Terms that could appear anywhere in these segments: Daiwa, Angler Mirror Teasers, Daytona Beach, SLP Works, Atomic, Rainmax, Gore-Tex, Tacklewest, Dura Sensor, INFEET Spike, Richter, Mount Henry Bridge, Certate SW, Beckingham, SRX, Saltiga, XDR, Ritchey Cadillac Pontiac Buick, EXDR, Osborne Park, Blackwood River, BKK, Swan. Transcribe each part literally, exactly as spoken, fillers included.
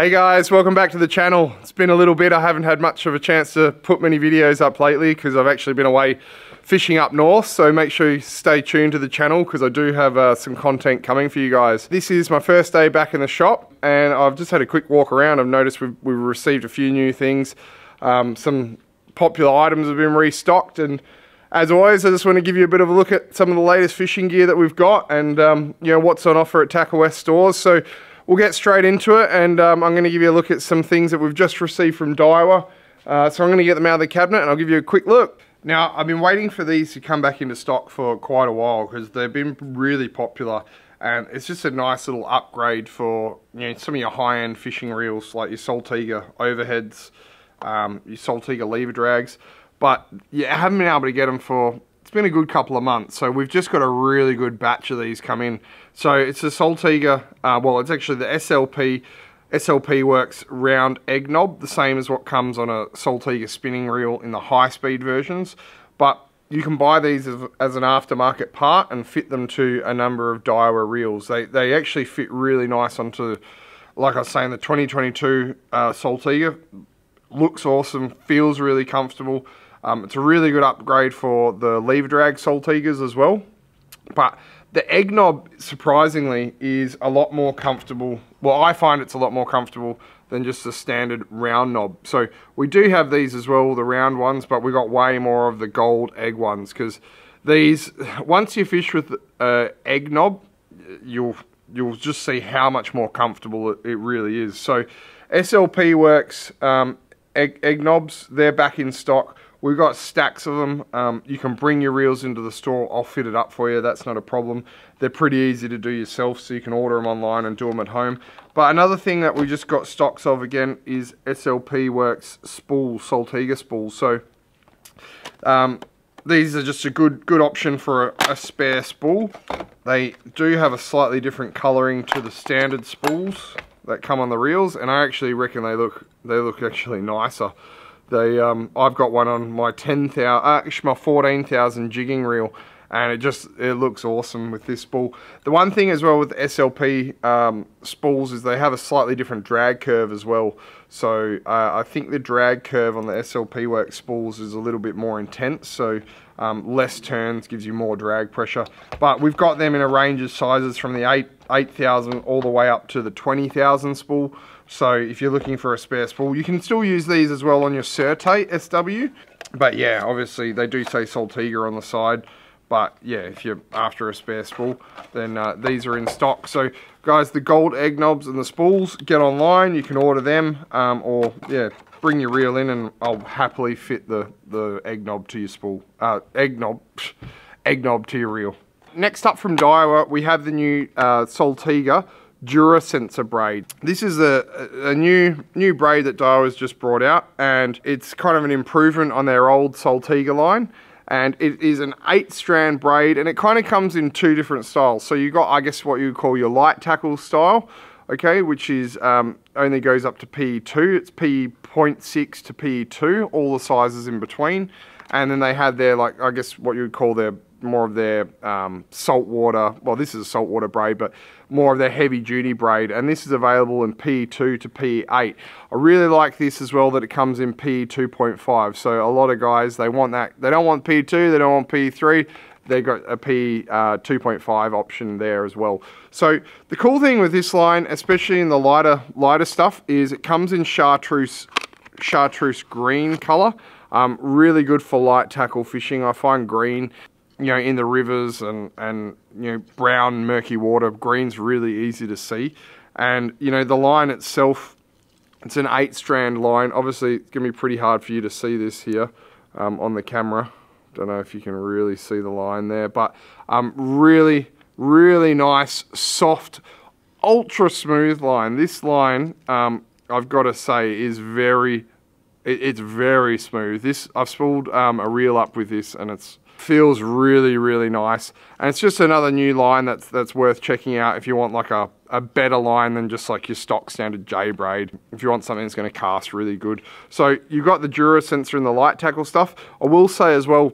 Hey guys, welcome back to the channel. It's been a little bit, I haven't had much of a chance to put many videos up lately because I've actually been away fishing up north, so make sure you stay tuned to the channel because I do have uh, some content coming for you guys. This is my first day back in the shop and I've just had a quick walk around. I've noticed we've, we've received a few new things. Um, some popular items have been restocked, and as always, I just want to give you a bit of a look at some of the latest fishing gear that we've got and um, you know, what's on offer at Tacklewest stores. So we'll get straight into it, and um, I'm going to give you a look at some things that we've just received from Daiwa. Uh, so I'm going to get them out of the cabinet and I'll give you a quick look. Now, I've been waiting for these to come back into stock for quite a while because they've been really popular, and it's just a nice little upgrade for, you know, some of your high-end fishing reels like your Saltiga overheads, um, your Saltiga lever drags. But yeah, I haven't been able to get them for, it's been a good couple of months, so we've just got a really good batch of these come in. So it's the Saltiga, uh, well it's actually the S L P, S L P Works round egg knob, the same as what comes on a Saltiga spinning reel in the high speed versions, but you can buy these as, as an aftermarket part and fit them to a number of Daiwa reels. They, they actually fit really nice onto, like I was saying, the twenty twenty-two uh, Saltiga. Looks awesome, feels really comfortable. Um, it's a really good upgrade for the lever drag Saltigas as well. But the egg knob, surprisingly, is a lot more comfortable. Well, I find it's a lot more comfortable than just the standard round knob. So we do have these as well, the round ones, but we got way more of the gold egg ones because these, once you fish with uh, egg knob, you'll you'll just see how much more comfortable it, it really is. So S L P Works um, egg, egg knobs, they're back in stock. We've got stacks of them. Um, you can bring your reels into the store. I'll fit it up for you. That's not a problem. They're pretty easy to do yourself, so you can order them online and do them at home. But another thing that we just got stocks of again is S L P Works spool, Saltiga spool. So um, these are just a good good option for a, a spare spool. They do have a slightly different colouring to the standard spools that come on the reels, and I actually reckon they look they look actually nicer. They, um, I've got one on my ten thousand, actually my fourteen thousand jigging reel, and it just, it looks awesome with this spool. The one thing as well with the S L P um, spools is they have a slightly different drag curve as well. So uh, I think the drag curve on the S L P Works spools is a little bit more intense, so um, less turns gives you more drag pressure. But we've got them in a range of sizes from the eight thousand all the way up to the twenty thousand spool. So if you're looking for a spare spool, you can still use these as well on your Certate S W. But yeah, obviously they do say Saltiga on the side. But yeah, if you're after a spare spool, then uh, these are in stock. So guys, the gold egg knobs and the spools, get online, you can order them, um, or yeah, bring your reel in and I'll happily fit the, the egg knob to your spool, uh, egg knob, egg knob to your reel. Next up from Daiwa, we have the new uh, Saltiga Dura Sensor braid. This is a, a new new braid that Daiwa's just brought out, and it's kind of an improvement on their old Saltiga line. And it is an eight strand braid, and it kind of comes in two different styles. So you got, I guess, what you call your light tackle style, okay, which is um, only goes up to P E two. It's P E zero point six to P E two, all the sizes in between. And then they had their, like, I guess what you would call their, more of their um, saltwater, well this is a saltwater braid, but more of their heavy duty braid, and this is available in P E two to P E eight. I really like this as well that it comes in P E two point five, so a lot of guys, they want that, they don't want P E two, they don't want P E three, they've got a P E two point five option there as well. So the cool thing with this line, especially in the lighter lighter stuff, is it comes in chartreuse, chartreuse green colour, um, really good for light tackle fishing. I find green, you know, in the rivers and, and, you know, brown, murky water, green's really easy to see. And, you know, the line itself, it's an eight strand line. Obviously, it's gonna be pretty hard for you to see this here um, on the camera. Don't know if you can really see the line there, but um, really, really nice, soft, ultra smooth line. This line, um, I've gotta say, is very, it, it's very smooth. This, I've spooled um, a reel up with this, and it's, feels really, really nice. And it's just another new line that's that's worth checking out if you want like a, a better line than just like your stock standard J braid. If you want something that's gonna cast really good. So you've got the Dura Sensor and the light tackle stuff. I will say as well,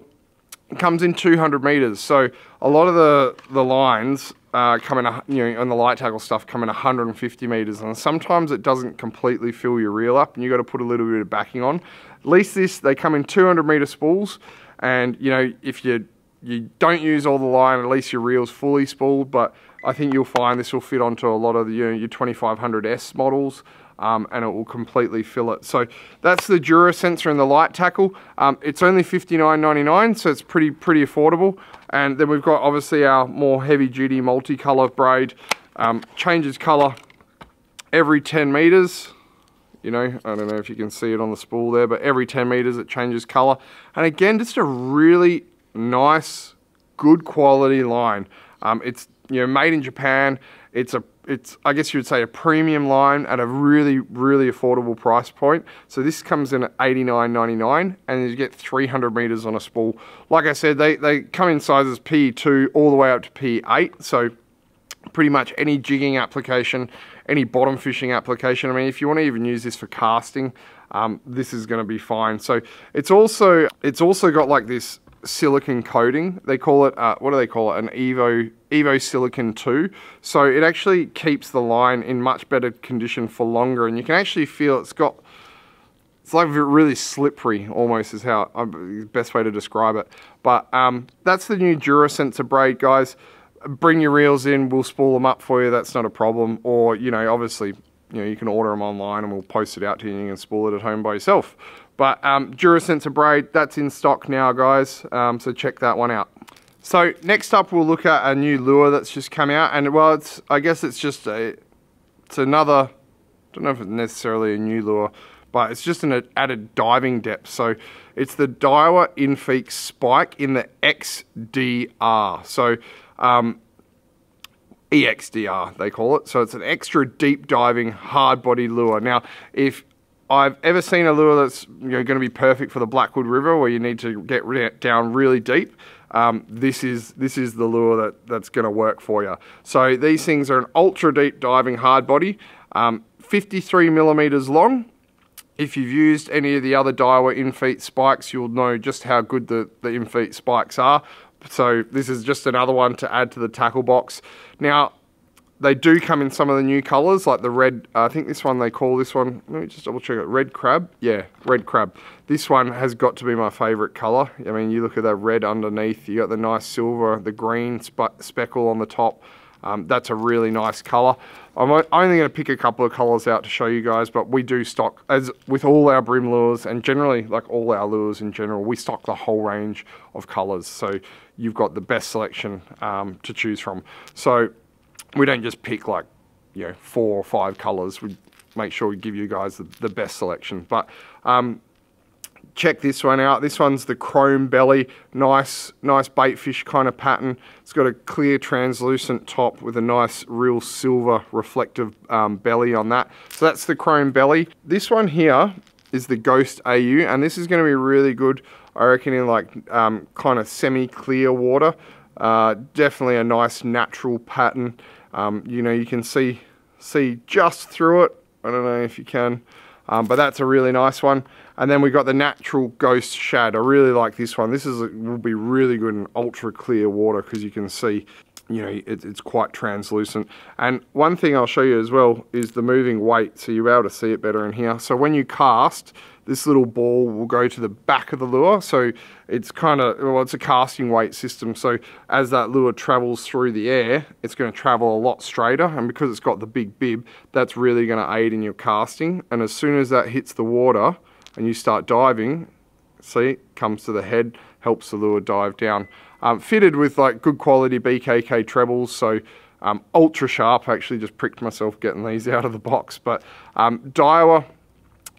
It comes in two hundred meters, so a lot of the the lines uh, come in, you know, and the light tackle stuff come in one hundred fifty meters, and sometimes it doesn't completely fill your reel up, and you got to put a little bit of backing on. At least this, they come in two hundred meter spools, and you know, if you you don't use all the line, at least your reel's fully spooled. But I think you'll find this will fit onto a lot of the, you know, your twenty-five hundred S models, um, and it will completely fill it. So that's the Dura Sensor and the light tackle. Um, it's only fifty-nine ninety-nine, so it's pretty pretty affordable. And then we've got obviously our more heavy duty multi-color braid, um, changes color every ten meters. You know, I don't know if you can see it on the spool there, but every ten meters it changes color. And again, just a really nice, good quality line. Um, it's, you know, made in Japan. It's a, it's, I guess you would say, a premium line at a really, really affordable price point. So this comes in at eighty-nine ninety-nine, and you get three hundred meters on a spool. Like I said, they, they come in sizes P E two all the way up to P E eight. So pretty much any jigging application, any bottom fishing application. I mean, if you want to even use this for casting, um, this is going to be fine. So it's also, it's also got like this silicon coating. They call it, uh, what do they call it? An Evo, Evo Silicon two. So it actually keeps the line in much better condition for longer, and you can actually feel it's got, it's like really slippery almost, is how, um, best way to describe it. But um, that's the new Dura Sensor braid, guys. Bring your reels in, we'll spool them up for you, that's not a problem. Or, you know, obviously, you know, you can order them online and we'll post it out to you, and you can spool it at home by yourself. But um, Dura Sensor braid, that's in stock now, guys, um, so check that one out. So next up, we'll look at a new lure that's just come out, and well, it's, I guess it's just a, it's another, I don't know if it's necessarily a new lure, but it's just an added diving depth. So it's the Daiwa INFEET Spike in the X D R. So um, E X D R, they call it. So it's an extra deep diving hard body lure. Now, if I've ever seen a lure that's, you know, going to be perfect for the Blackwood River, where you need to get down really deep, um, this is this is the lure that, that's going to work for you. So these things are an ultra deep diving hard body, um, fifty-three millimeters long. If you've used any of the other Daiwa INFEET spikes, you'll know just how good the, the INFEET spikes are. So this is just another one to add to the tackle box. Now, they do come in some of the new colors, like the red, I think this one, they call this one, let me just double check it, red crab? Yeah, red crab. This one has got to be my favorite color. I mean, you look at that red underneath, you got the nice silver, the green spe- speckle on the top. Um, that's a really nice color. I'm only going to pick a couple of colors out to show you guys, but we do stock, as with all our brim lures and generally like all our lures in general, we stock the whole range of colors. So you've got the best selection um, to choose from. So we don't just pick like, you know, four or five colors. We make sure we give you guys the, the best selection. But um, check this one out. This one's the chrome belly, nice, nice bait fish kind of pattern. It's got a clear translucent top with a nice real silver reflective um, belly on that. So that's the chrome belly. This one here is the Ghost A U, and this is going to be really good, I reckon, in like um, kind of semi-clear water. Uh, definitely a nice natural pattern. Um, you know, you can see see just through it. I don't know if you can. Um, but that's a really nice one. And then we got the natural ghost shad. I really like this one. This is a, will be really good in ultra clear water because you can see, you know, it, it's quite translucent. And one thing I'll show you as well is the moving weight, so you'll be able to see it better in here. So when you cast, this little ball will go to the back of the lure. So it's kind of, well, it's a casting weight system. So as that lure travels through the air, it's going to travel a lot straighter. And because it's got the big bib, that's really going to aid in your casting. And as soon as that hits the water and you start diving, see, it comes to the head, helps the lure dive down. Um, fitted with like good quality B K K trebles. So um, ultra sharp. I actually just pricked myself getting these out of the box. But um, Daiwa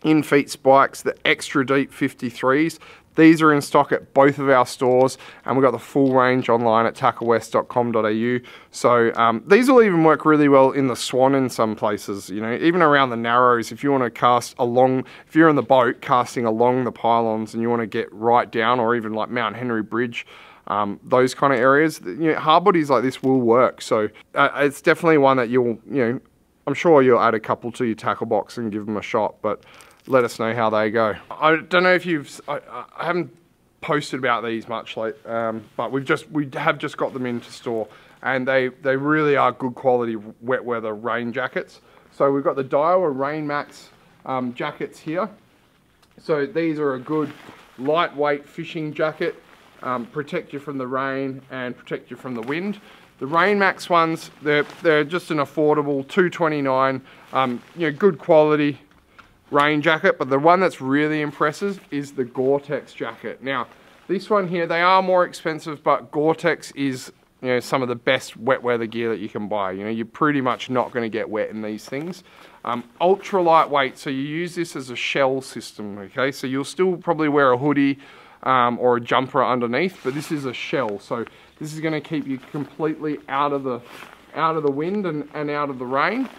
INFEET spikes, the extra deep fifty-threes. These are in stock at both of our stores, and we've got the full range online at tacklewest dot com dot A U. So um, these will even work really well in the Swan in some places, you know, even around the narrows. If you want to cast along, if you're in the boat casting along the pylons and you want to get right down, or even like Mount Henry Bridge, Um, those kind of areas, you know, hard bodies like this will work. So uh, it's definitely one that you'll, you know, I'm sure you'll add a couple to your tackle box and give them a shot, but let us know how they go. I don't know if you've, I, I haven't posted about these much late, um, but we've just we have just got them into store, and they they really are good quality wet weather rain jackets. So we've got the Daiwa Rainmax um, jackets here. So these are a good lightweight fishing jacket, um, protect you from the rain and protect you from the wind. The Rainmax ones, they're they're just an affordable two twenty-nine, um, you know, good quality rain jacket. But the one that's really impressive is the Gore-Tex jacket. Now, this one here, they are more expensive, but Gore-Tex is, you know, some of the best wet weather gear that you can buy. You know, you're pretty much not going to get wet in these things. Um, ultra lightweight, so you use this as a shell system, okay? So you'll still probably wear a hoodie um, or a jumper underneath, but this is a shell. So this is going to keep you completely out of the out of the wind and, and out of the rain,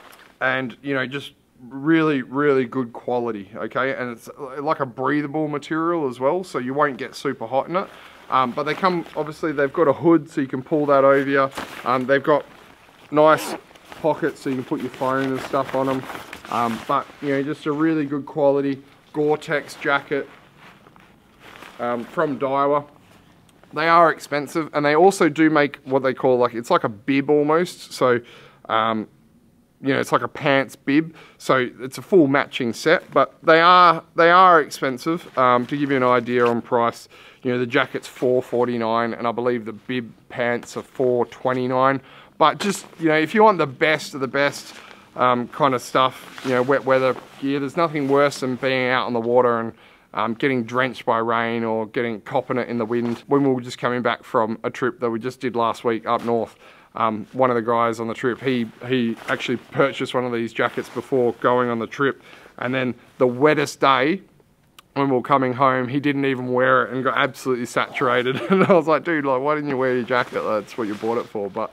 and, you know, just really, really good quality, okay? And it's like a breathable material as well, so you won't get super hot in it. Um, but they come, obviously, they've got a hood, so you can pull that over you. Um, they've got nice pockets, so you can put your phone and stuff on them. Um, but, you know, just a really good quality Gore-Tex jacket um, from Daiwa. They are expensive, and they also do make what they call, like, it's like a bib almost. So, um, you know, it's like a pants bib, so it's a full matching set, but they are they are expensive. Um, to give you an idea on price, you know, the jacket's four forty-nine, and I believe the bib pants are four twenty-nine. But just, you know, if you want the best of the best um, kind of stuff, you know, wet weather gear, there's nothing worse than being out on the water and um, getting drenched by rain or getting copping it in the wind. When we were just coming back from a trip that we just did last week up north, Um, one of the guys on the trip, he, he actually purchased one of these jackets before going on the trip. And then the wettest day, when we were coming home, he didn't even wear it and got absolutely saturated. And I was like, dude, like, why didn't you wear your jacket? That's what you bought it for. But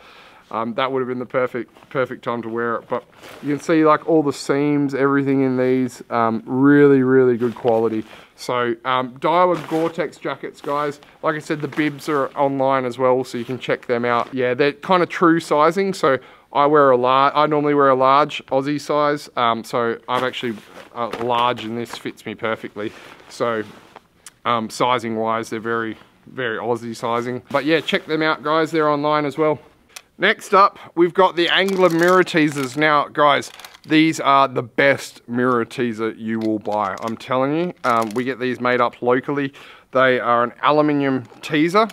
um, that would have been the perfect, perfect time to wear it. But you can see, like, all the seams, everything in these, um, really, really good quality. So um, Daiwa Gore-Tex jackets, guys. Like I said, the bibs are online as well, so you can check them out. Yeah, they're kind of true sizing. So I wear a large. I normally wear a large Aussie size. Um, so I've actually uh, large, and this fits me perfectly. So um, sizing wise, they're very, very Aussie sizing. But yeah, check them out, guys. They're online as well. Next up, we've got the Angler Mirror Teasers. Now, guys, these are the best mirror teaser you will buy. I'm telling you, um, we get these made up locally. They are an aluminium teaser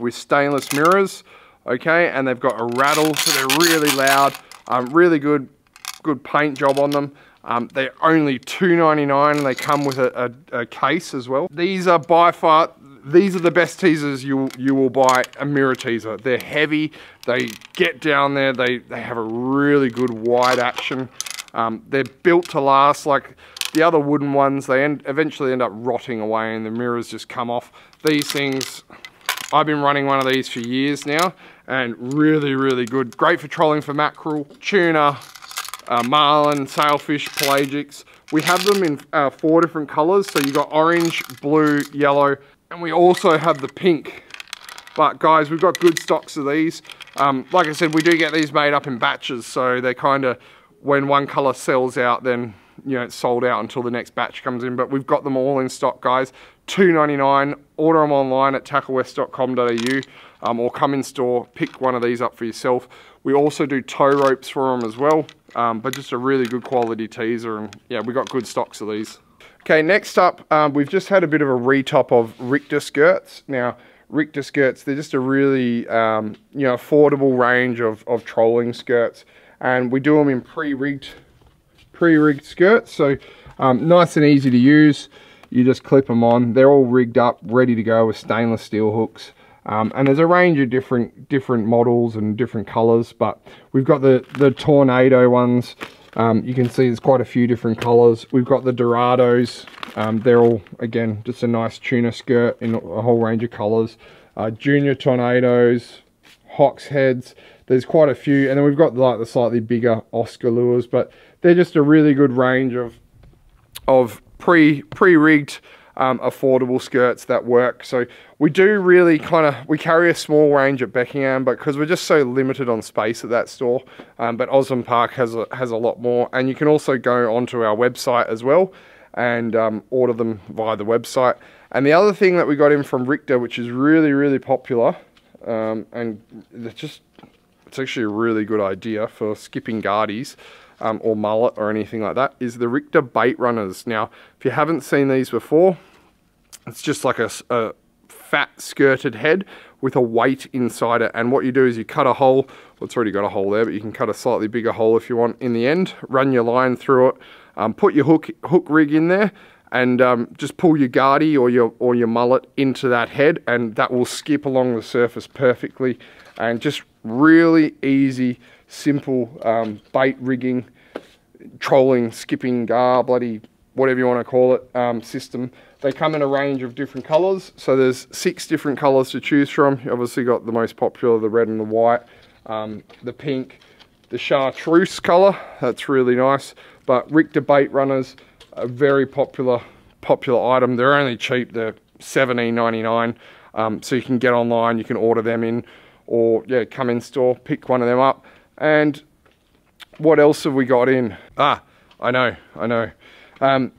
with stainless mirrors, okay? And they've got a rattle, so they're really loud. Um, really good, good paint job on them. Um, they're only two ninety-nine, and they come with a, a, a case as well. These are by far, these are the best teasers you you will buy, a mirror teaser. They're heavy, they get down there, they, they have a really good wide action. Um, they're built to last, like the other wooden ones, they end, eventually end up rotting away and the mirrors just come off. These things, I've been running one of these for years now, and really, really good. Great for trolling for mackerel, tuna, uh, marlin, sailfish, pelagics. We have them in uh, four different colors, so you've got orange, blue, yellow, and we also have the pink. But guys, we've got good stocks of these. Um, like I said, we do get these made up in batches, so they kind of, when one color sells out, then, you know, it's sold out until the next batch comes in. But we've got them all in stock, guys. two ninety-nine. Order them online at tacklewest dot com dot A U, um, or come in store, pick one of these up for yourself. We also do tow ropes for them as well, um, but just a really good quality teaser, and yeah, we got good stocks of these. Okay, next up, um, we've just had a bit of a retop of Richter skirts. Now, Richter skirts, they're just a really, um, you know, affordable range of, of trolling skirts. And we do them in pre-rigged pre-rigged skirts, so um, nice and easy to use. You just clip them on. They're all rigged up, ready to go with stainless steel hooks. Um, and there's a range of different, different models and different colors, but we've got the, the Tornado ones. Um, you can see there's quite a few different colors. We've got the Dorados. Um, they're all, again, just a nice tuna skirt in a whole range of colors. Uh, junior Tornadoes, Hawks Heads. There's quite a few. And then we've got like the slightly bigger Oscar lures, but they're just a really good range of, of pre, pre-rigged, um, affordable skirts that work. So we do really kind of, we carry a small range at Beckingham, but because we're just so limited on space at that store, um, but Osborne Park has a, has a lot more. And you can also go onto our website as well, and um, order them via the website. And the other thing that we got in from Richter, which is really, really popular, um, and it's just, it's actually a really good idea for skipping guardies, um, or mullet or anything like that, is the Richter bait runners. Now, if you haven't seen these before, it's just like a, a fat skirted head with a weight inside it, and what you do is you cut a hole. Well, it's already got a hole there, but you can cut a slightly bigger hole if you want in the end, run your line through it, um, put your hook hook rig in there, and um, just pull your guardie or your or your mullet into that head, and that will skip along the surface perfectly. And just really easy, simple um, bait rigging, trolling, skipping, gar, bloody whatever you want to call it, um, system. They come in a range of different colors. So there's six different colors to choose from. You obviously got the most popular, the red and the white, um, the pink, the chartreuse color. That's really nice. But Richter bait runners, a very popular, popular item. They're only cheap. They're seventeen ninety-nine. Um, so you can get online, you can order them in, or yeah, come in store, pick one of them up. And what else have we got in? Ah, I know, I know. Um,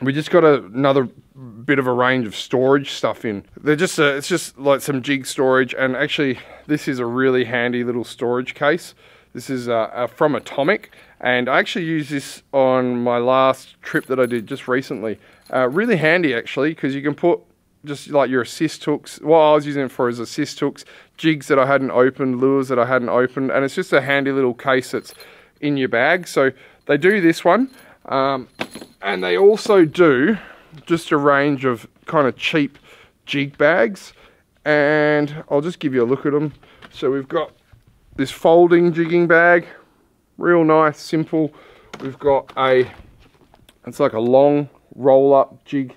we just got a, another bit of a range of storage stuff in. They're just a, it's just like some jig storage, and actually this is a really handy little storage case. This is uh, uh, from Atomic, and I actually used this on my last trip that I did just recently. Uh, really handy actually, because you can put just like your assist hooks. What I was using it for is assist hooks, jigs that I hadn't opened, lures that I hadn't opened, and it's just a handy little case that's in your bag. So they do this one. Um, and they also do just a range of kind of cheap jig bags, and I'll just give you a look at them. So we've got this folding jigging bag, real nice, simple. We've got a, it's like a long roll up jig,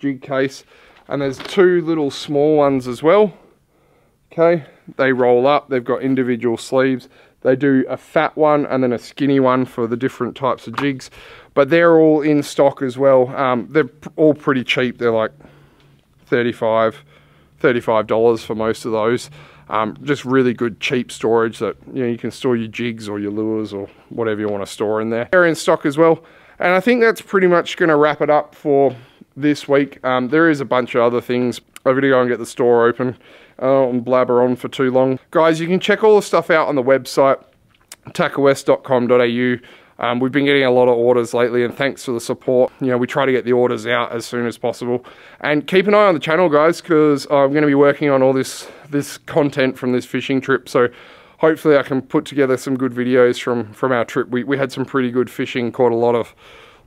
jig case, and there's two little small ones as well. Okay, they roll up, they've got individual sleeves. They do a fat one and then a skinny one for the different types of jigs, but they're all in stock as well. Um, they're all pretty cheap. They're like thirty-five dollars for most of those. Um, just really good cheap storage that, you know, you can store your jigs or your lures or whatever you want to store in there. They're in stock as well. And I think that's pretty much going to wrap it up for this week. Um, there is a bunch of other things. I've got to go and get the store open. I don't want to blabber on for too long. Guys, you can check all the stuff out on the website, tacklewest dot com dot A U. Um, we've been getting a lot of orders lately, and thanks for the support. You know, we try to get the orders out as soon as possible. And keep an eye on the channel, guys, because I'm going to be working on all this, this content from this fishing trip. So hopefully I can put together some good videos from, from our trip. We, we had some pretty good fishing, caught a lot of,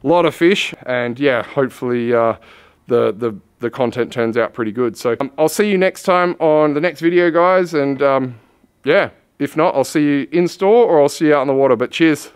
lot of fish. And yeah, hopefully uh, the... the the content turns out pretty good. So um, I'll see you next time on the next video, guys. And um, yeah, if not, I'll see you in store or I'll see you out on the water, but cheers.